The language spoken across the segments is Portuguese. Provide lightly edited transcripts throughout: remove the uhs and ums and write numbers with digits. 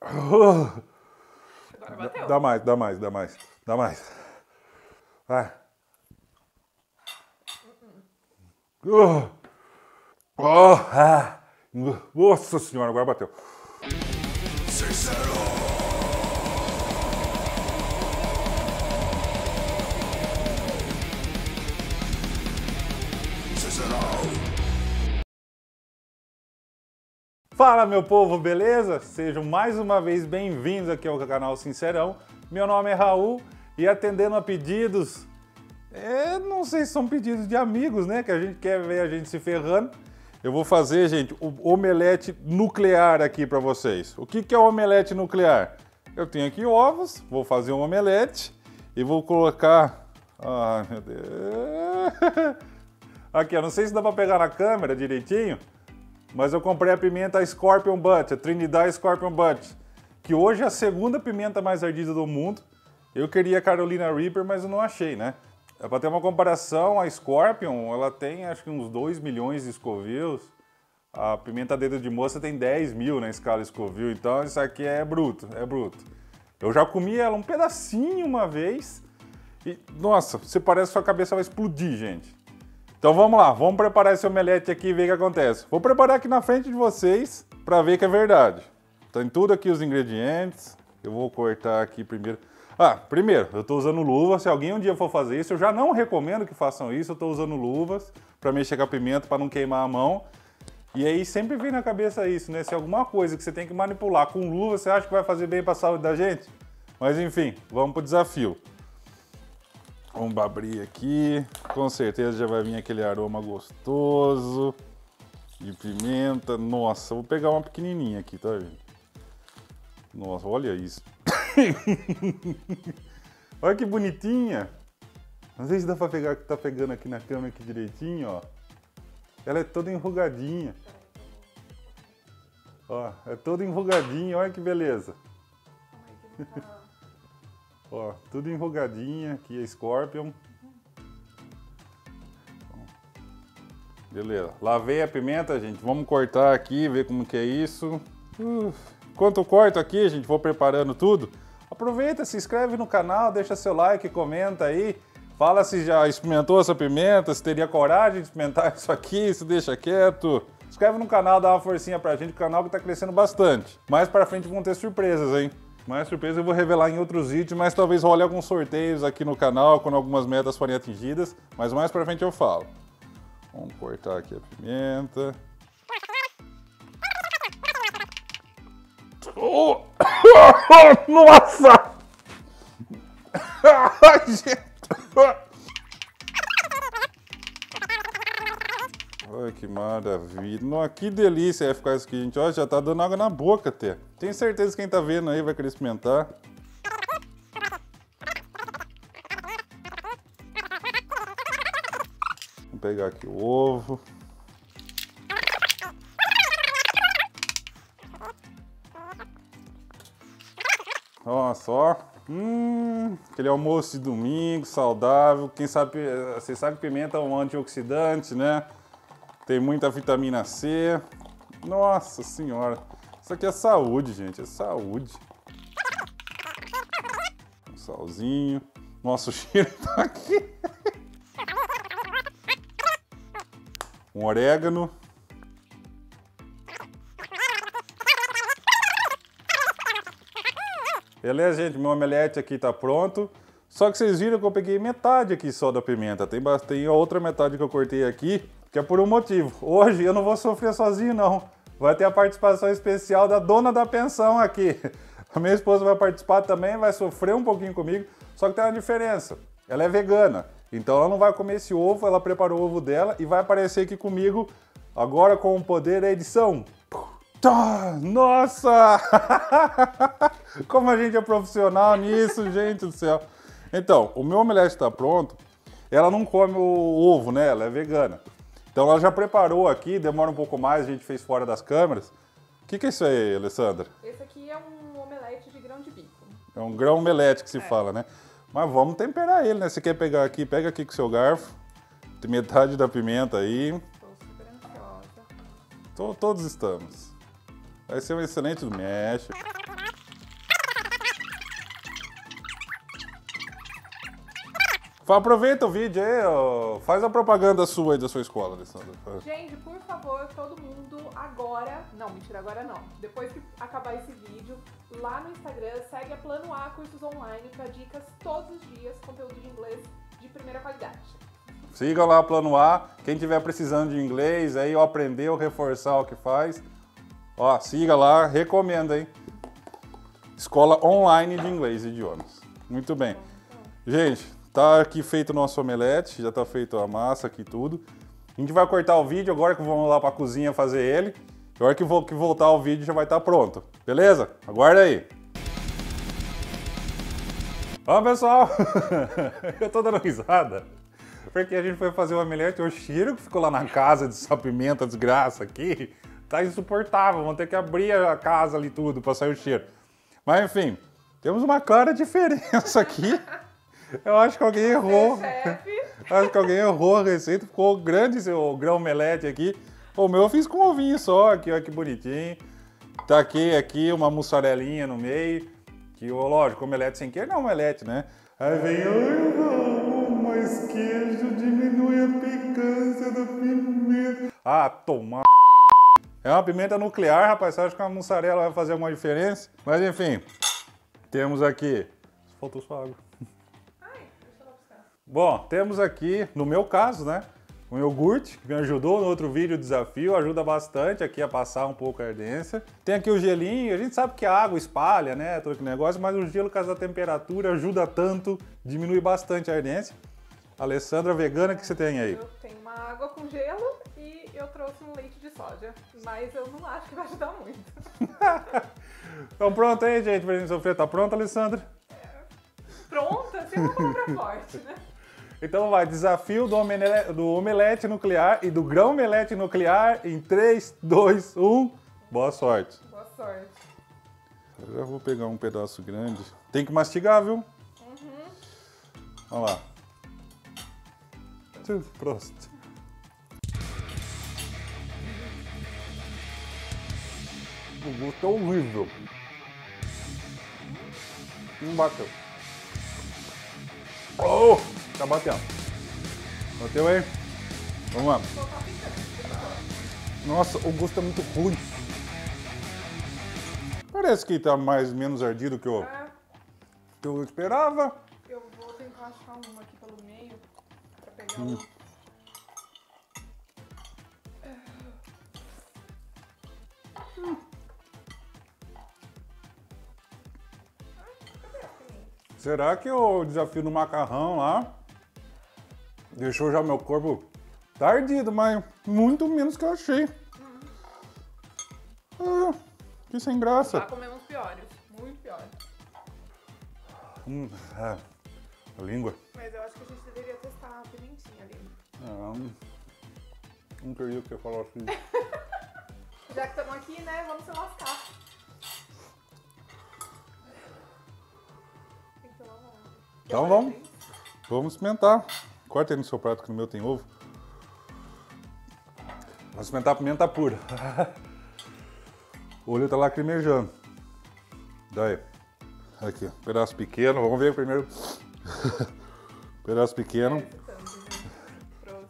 Agora bateu. Dá mais. Vai. Nossa senhora, agora bateu. Sincerão. Fala meu povo, beleza? Sejam mais uma vez bem-vindos aqui ao canal Sincerão. Meu nome é Raul e atendendo a pedidos, não sei se são pedidos de amigos, né? Que a gente quer ver a gente se ferrando. Eu vou fazer, gente, o omelete nuclear aqui para vocês. O que é o omelete nuclear? Eu tenho aqui ovos, vou fazer um omelete e vou colocar... Ai, meu Deus... Aqui, eu não sei se dá para pegar na câmera direitinho, mas eu comprei a pimenta Scorpion Butch, a Trinidad Scorpion Butch, que hoje é a segunda pimenta mais ardida do mundo. Eu queria a Carolina Reaper, mas eu não achei, né? É para ter uma comparação, a Scorpion, ela tem acho que uns 2 milhões de Scovilles. A pimenta dedo de moça tem 10 mil na escala Scoville, então isso aqui é bruto, é bruto. Eu já comi ela um pedacinho uma vez e, nossa, você parece que sua cabeça vai explodir, gente. Então vamos lá, vamos preparar esse omelete aqui e ver o que acontece. Vou preparar aqui na frente de vocês para ver que é verdade. Tem tudo aqui os ingredientes. Eu vou cortar aqui primeiro. Primeiro, eu estou usando luva. Se alguém um dia for fazer isso, eu já não recomendo que façam isso. Eu estou usando luvas para mexer com a pimenta, para não queimar a mão. E aí sempre vem na cabeça isso, né? Se alguma coisa que você tem que manipular com luva, você acha que vai fazer bem para a saúde da gente? Mas enfim, vamos para o desafio. Vamos abrir aqui, com certeza já vai vir aquele aroma gostoso de pimenta. Nossa, vou pegar uma pequenininha aqui, tá vendo? Nossa, olha isso. Olha que bonitinha. Não sei se dá pra pegar, tá pegando aqui na câmera aqui direitinho, ó. Ela é toda enrugadinha. Ó, é toda enrugadinha, olha que beleza. Ó, tudo enrugadinha, aqui é Scorpion. Beleza, lavei a pimenta, gente. Vamos cortar aqui, ver como que é isso. Enquanto eu corto aqui, gente, vou preparando tudo. Aproveita, se inscreve no canal, deixa seu like, comenta aí. Fala se já experimentou essa pimenta, se teria coragem de experimentar isso aqui, se deixa quieto. Se inscreve no canal, dá uma forcinha pra gente, o canal que tá crescendo bastante. Mais pra frente vão ter surpresas, hein? Mais surpresa eu vou revelar em outros vídeos, mas talvez role alguns sorteios aqui no canal, quando algumas metas forem atingidas, mas mais pra frente eu falo. Vamos cortar aqui a pimenta. Oh! Nossa! Ai, que maravilha. Que delícia é ficar isso aqui, gente. Olha, já tá dando água na boca até. Tenho certeza que quem tá vendo aí vai querer experimentar. Vou pegar aqui o ovo. Olha só. Aquele almoço de domingo, saudável. Quem sabe, vocês sabem que pimenta é um antioxidante, né? Tem muita vitamina C. Nossa senhora. Isso aqui é saúde, gente. É saúde. Um salzinho. Nossa, o cheiro tá aqui. Um orégano. Beleza, gente. Meu omelete aqui tá pronto. Só que vocês viram que eu peguei metade aqui só da pimenta. Tem a outra metade que eu cortei aqui. Que é por um motivo. Hoje eu não vou sofrer sozinho, não. Vai ter a participação especial da dona da pensão aqui. A minha esposa vai participar também, vai sofrer um pouquinho comigo. Só que tem uma diferença. Ela é vegana. Então ela não vai comer esse ovo, ela preparou o ovo dela e vai aparecer aqui comigo agora com o poder da edição. Nossa! Como a gente é profissional nisso, gente do céu. Então, o meu omelete está pronto. Ela não come o ovo, né? Ela é vegana. Então ela já preparou aqui, demora um pouco mais, a gente fez fora das câmeras. O que é isso aí, Alessandra? Esse aqui é um omelete de grão de bico. É um grãomelete que se fala, né? Mas vamos temperar ele, né? Você quer pegar aqui, pega aqui com o seu garfo. Tem metade da pimenta aí. Estou super ansiosa. Todos estamos. Vai ser um excelente... Mexe. Aproveita o vídeo aí, ó. Faz a propaganda sua aí da sua escola, Alessandra. Gente, por favor, todo mundo agora... Não, mentira, agora não. Depois que acabar esse vídeo, lá no Instagram, segue a Plano A Cursos Online para dicas todos os dias, conteúdo de inglês de primeira qualidade. Siga lá a Plano A. Quem tiver precisando de inglês, aí, ó, aprender ou reforçar o que faz, ó, siga lá, recomendo, hein? Escola online de inglês e idiomas. Muito bem. Gente, tá aqui feito o nosso omelete, já tá feito a massa aqui tudo. A gente vai cortar o vídeo agora que vamos lá pra cozinha fazer ele. Na hora que voltar o vídeo já vai estar pronto. Beleza? Aguarda aí. Ó, pessoal, eu tô dando risada porque a gente foi fazer o omelete. O cheiro que ficou lá na casa dessa pimenta desgraça aqui tá insuportável. Vamos ter que abrir a casa ali tudo pra sair o cheiro. Mas enfim, temos uma clara diferença aqui. Eu acho que alguém errou. Acho que alguém errou a receita. Ficou grande o grãomelete aqui. O meu eu fiz com ovinho só, aqui, ó, que bonitinho. Taquei aqui uma mussarelinha no meio. Que, ó, lógico, omelete sem queijo não é omelete, né? Aí vem, mas queijo diminui a picância da pimenta. Ah, toma. É uma pimenta nuclear, rapaz. Você acha que uma mussarela vai fazer alguma diferença? Mas enfim, temos aqui... Faltou só água. Ai, deixa eu lá buscar. Bom, temos aqui, no meu caso, né? Um iogurte, que me ajudou no outro vídeo, o desafio. Ajuda bastante aqui a passar um pouco a ardência. Tem aqui o gelinho. A gente sabe que a água espalha, né? Todo aquele negócio. Mas o gelo, por causa da temperatura, ajuda tanto. Diminui bastante a ardência. Alessandra, vegana, o que você tem aí? Eu tenho uma água com gelo e eu trouxe um leite de soja, mas eu não acho que vai ajudar muito. Então pronto aí, gente, pra gente sofrer. Tá pronta, Alessandra? É. Pronta? Assim é uma palavra forte, né? Então vai, desafio do omelete nuclear e do grãomelete nuclear em 3, 2, 1. Boa sorte. Boa sorte. Eu já vou pegar um pedaço grande. Tem que mastigar, viu? Uhum. Vamos lá. Prost. O gosto é horrível. Não bateu. Oh! Tá batendo. Bateu aí? Vamos lá. Nossa, o gosto é muito ruim. Parece que tá mais menos ardido que eu esperava. Eu vou tentar achar uma aqui pelo meio. Será que o desafio do macarrão lá deixou já meu corpo tardido, mas muito menos que eu achei. Que sem graça. Já comemos piores, muito piores. A língua. Mas eu acho que a gente deveria testar a pimentinha ali. Não queria que eu falasse isso. Já que estamos aqui, né? Vamos se lascar. Tem que lavar. Então vamos. Vamos experimentar. Corta aí no seu prato que no meu tem ovo. Vamos experimentar a pimenta pura. O olho tá lacrimejando. Daí. Aqui, um pedaço pequeno. Vamos ver primeiro. Pedaço pequeno.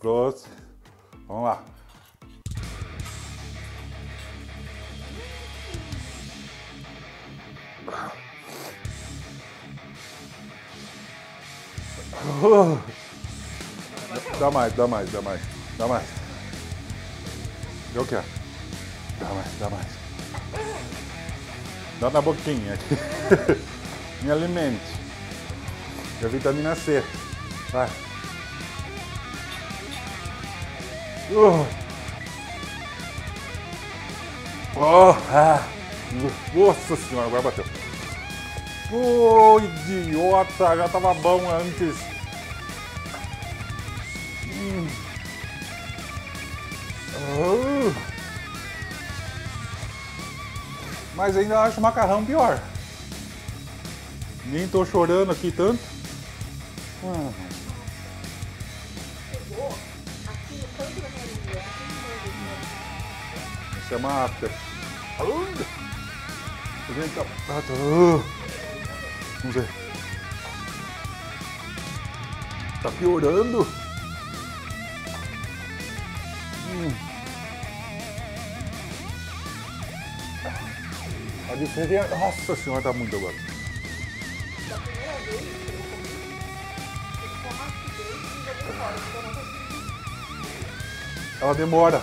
Pronto. Vamos lá. Dá mais. Joloquia. Dá mais. Dá na boquinha aqui. Me alimente. É vitamina C. Vai. Nossa senhora, agora bateu. Oh, idiota, já tava bom antes. Mas ainda acho o macarrão pior. Nem tô chorando aqui tanto. Pegou aqui no canto da minha língua. Isso é uma afta. Vamos ver. Tá piorando. A diferença... Nossa senhora, tá muito agora. Da primeira vez que eu comi, ele ficou rapidez e já demora.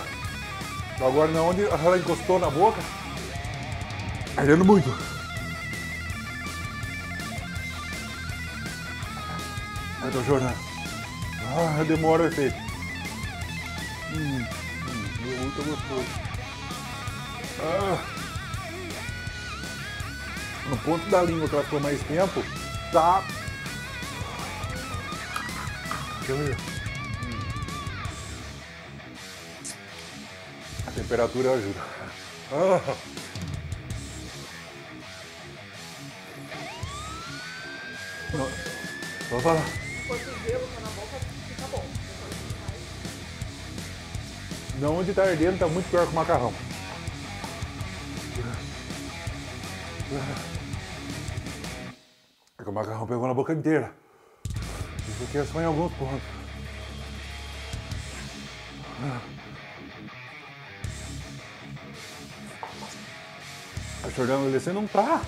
Ela demora. Agora, na onde ela encostou na boca, tá ardendo muito. Eu tô chorando. Ah, demora o efeito. Muito gostoso. No ponto da língua que ela ficou mais tempo, tá... Deixa eu ver. A temperatura ajuda. Vou falar. Enquanto o gelo tá na boca, fica bom. Não, onde tá ardendo tá muito pior que o macarrão. É que o macarrão pegou na boca inteira. Isso aqui é só em alguns pontos. Tá chorando, ele assim não tá.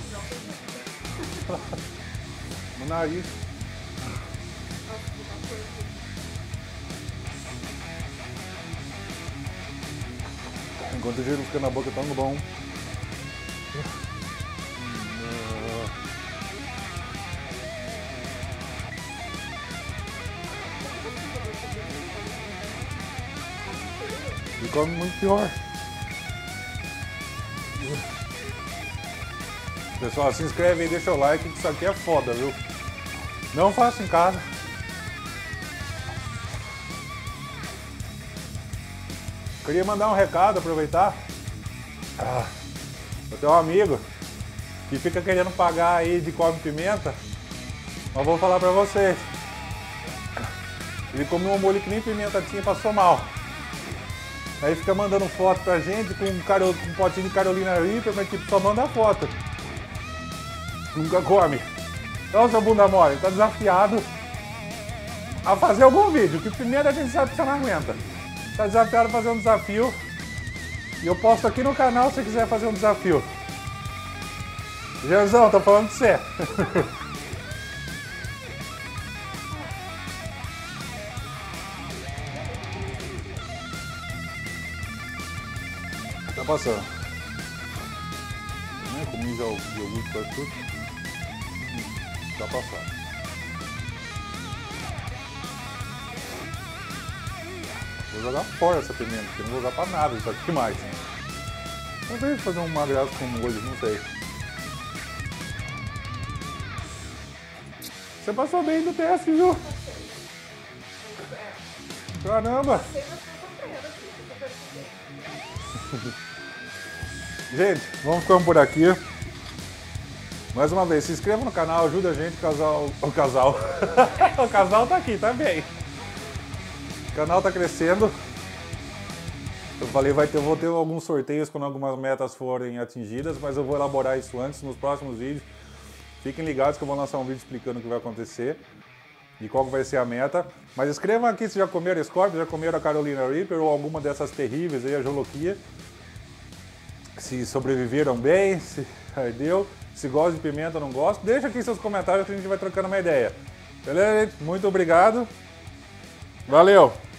No nariz. Enquanto o gelo fica na boca, tá no bom. E come muito pior. Pessoal, se inscreve aí, deixa o like, que isso aqui é foda, viu? Não faça em casa. Queria mandar um recado, aproveitar. Eu tenho um amigo que fica querendo pagar aí de come pimenta, mas vou falar pra vocês. Ele comeu um molho que nem pimenta tinha e passou mal. Aí fica mandando foto pra gente com um potinho de Carolina Reaper, mas tipo, só manda foto. Nunca come. Então, seu bunda mole, tá desafiado a fazer algum vídeo, que pimenta a gente sabe que você não aguenta. Tá desafiado a fazer um desafio. E eu posto aqui no canal se você quiser fazer um desafio. Janzão, tô falando de você. Tá passando. Não é comigo já o iogurte para tudo. Tá passando. Vou jogar fora essa pimenta, porque não vou usar pra nada isso aqui mais. Talvez fazer uma graça com molho, não sei. Você passou bem no teste, viu? Caramba! Gente, vamos ficando por aqui. Mais uma vez, se inscreva no canal, ajuda a gente, o casal. O casal tá aqui, tá bem. O canal tá crescendo. Eu falei, vou ter alguns sorteios quando algumas metas forem atingidas, mas eu vou elaborar isso antes, nos próximos vídeos. Fiquem ligados que eu vou lançar um vídeo explicando o que vai acontecer e qual vai ser a meta. Mas escrevam aqui se já comeram a Scorpion, já comeram a Carolina Reaper ou alguma dessas terríveis aí, a Joloquia. Se sobreviveram bem, se ardeu, se gosta de pimenta ou não gosta. Deixa aqui seus comentários que a gente vai trocando uma ideia. Beleza, gente? Muito obrigado. Valeu!